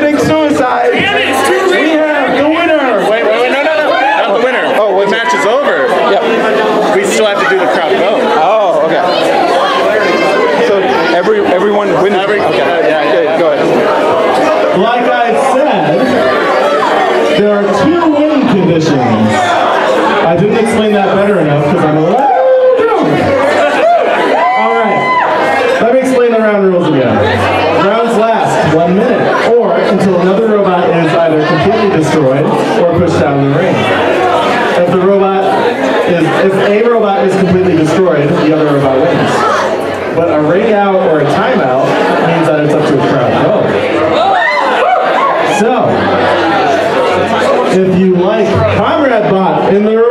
committing suicide. We have the winner. Wait, no, not the winner. Oh, the match is over. Yep. We still have to do the crowd vote. Oh, okay. So everyone wins. Okay, go ahead. Like I said, there are two winning conditions. I didn't explain that better enough because I'm a little drunk. All right. Let me explain the round rules again. Or until another robot is either completely destroyed or pushed out of the ring. If a robot is completely destroyed, the other robot wins. But a ring out or a timeout means that it's up to a crowd vote. So, if you like Comradebot in the room,